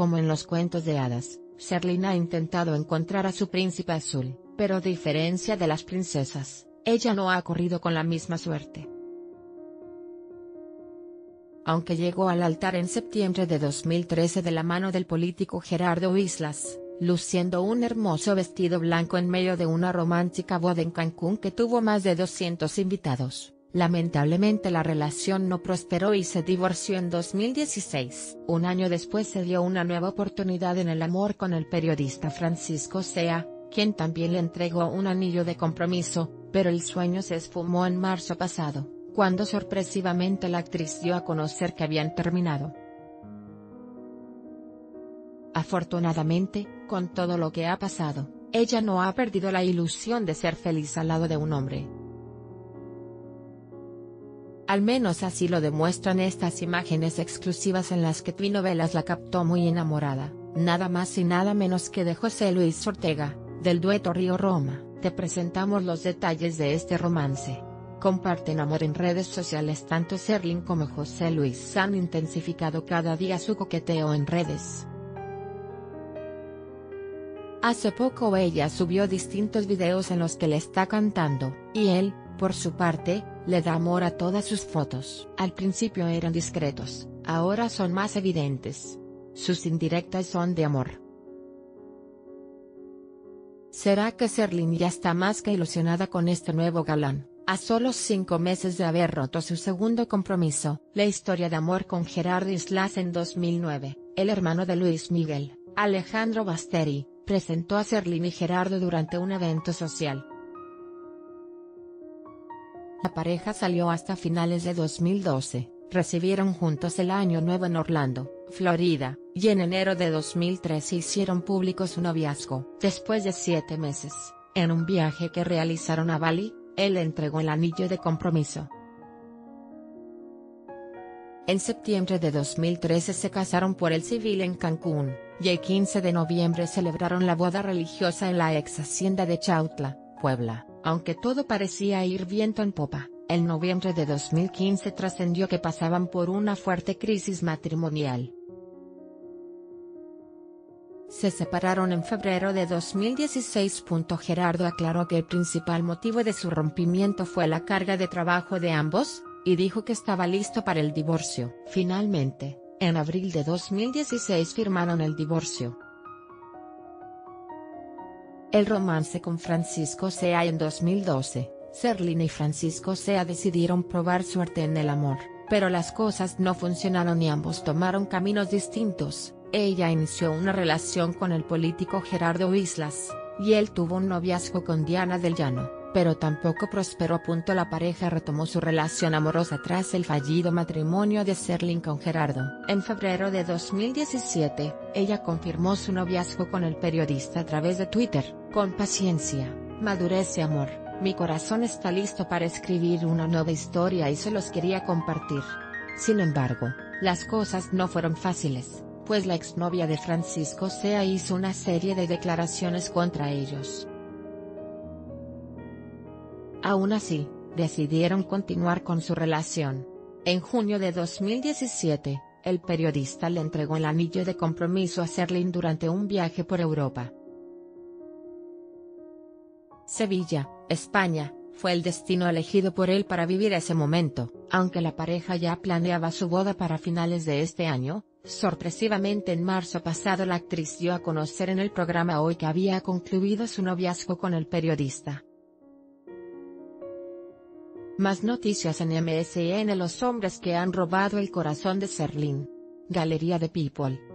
Como en los cuentos de hadas, Sherlyn ha intentado encontrar a su príncipe azul, pero a diferencia de las princesas, ella no ha corrido con la misma suerte. Aunque llegó al altar en septiembre de 2013 de la mano del político Gerardo Islas, luciendo un hermoso vestido blanco en medio de una romántica boda en Cancún que tuvo más de 200 invitados, lamentablemente la relación no prosperó y se divorció en 2016. Un año después se dio una nueva oportunidad en el amor con el periodista Francisco Cea, quien también le entregó un anillo de compromiso, pero el sueño se esfumó en marzo pasado, cuando sorpresivamente la actriz dio a conocer que habían terminado. Afortunadamente, con todo lo que ha pasado, ella no ha perdido la ilusión de ser feliz al lado de un hombre. Al menos así lo demuestran estas imágenes exclusivas en las que Twinovelas la captó muy enamorada, nada más y nada menos que de José Luis Ortega, del dueto Río Roma. Te presentamos los detalles de este romance. Comparten amor en redes sociales. Tanto Sherlyn como José Luis han intensificado cada día su coqueteo en redes. Hace poco ella subió distintos videos en los que le está cantando, y él, por su parte, le da amor a todas sus fotos. Al principio eran discretos, ahora son más evidentes. Sus indirectas son de amor. ¿Será que Sherlyn ya está más que ilusionada con este nuevo galán? A solo 5 meses de haber roto su segundo compromiso, la historia de amor con Gerardo Islas en 2009, el hermano de Luis Miguel, Alejandro Basteri, presentó a Sherlyn y Gerardo durante un evento social. La pareja salió hasta finales de 2012, recibieron juntos el Año Nuevo en Orlando, Florida, y en enero de 2013 hicieron público su noviazgo. Después de 7 meses, en un viaje que realizaron a Bali, él le entregó el anillo de compromiso. En septiembre de 2013 se casaron por el civil en Cancún, y el 15 de noviembre celebraron la boda religiosa en la ex hacienda de Chautla, Puebla. Aunque todo parecía ir viento en popa, en noviembre de 2015 trascendió que pasaban por una fuerte crisis matrimonial. Se separaron en febrero de 2016. Gerardo aclaró que el principal motivo de su rompimiento fue la carga de trabajo de ambos, y dijo que estaba listo para el divorcio. Finalmente, en abril de 2016 firmaron el divorcio. El romance con Francisco Cea. En 2012, Sherlyn y Francisco Cea decidieron probar suerte en el amor, pero las cosas no funcionaron y ambos tomaron caminos distintos. Ella inició una relación con el político Gerardo Islas, y él tuvo un noviazgo con Diana del Llano, pero tampoco prosperó. La pareja retomó su relación amorosa tras el fallido matrimonio de Sherlyn con Gerardo. En febrero de 2017, ella confirmó su noviazgo con el periodista a través de Twitter. Con paciencia, madurez y amor, mi corazón está listo para escribir una nueva historia y se los quería compartir. Sin embargo, las cosas no fueron fáciles, pues la exnovia de Francisco Cea hizo una serie de declaraciones contra ellos. Aún así, decidieron continuar con su relación. En junio de 2017, el periodista le entregó el anillo de compromiso a Sherlyn durante un viaje por Europa. Sevilla, España, fue el destino elegido por él para vivir ese momento. Aunque la pareja ya planeaba su boda para finales de este año, sorpresivamente en marzo pasado la actriz dio a conocer en el programa Hoy que había concluido su noviazgo con el periodista. Más noticias en MSN. Los hombres que han robado el corazón de Sherlyn. Galería de People.